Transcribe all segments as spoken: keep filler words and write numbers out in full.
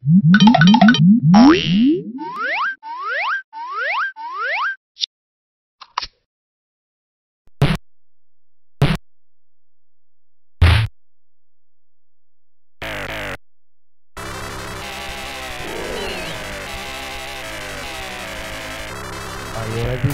Are you ready?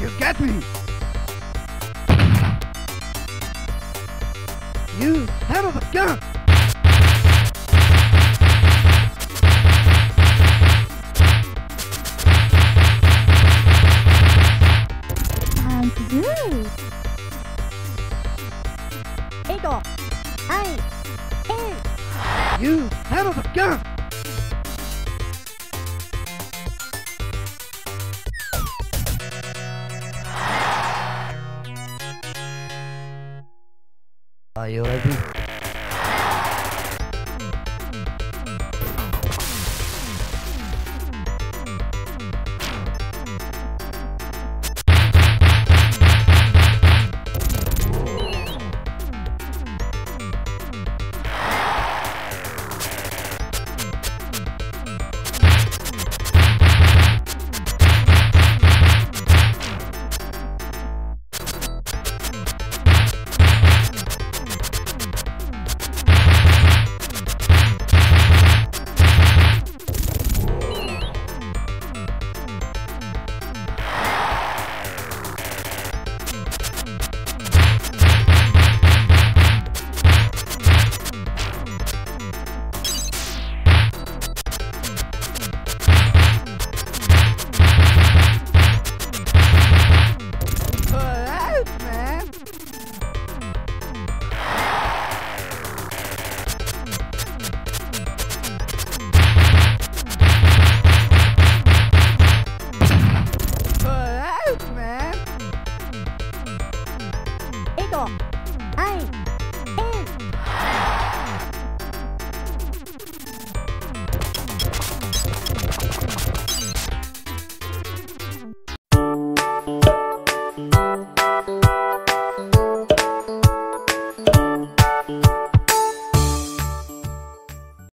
You get me! You son of a gun! Time to do! Ego! I... am. You son of a gun! Are you ready?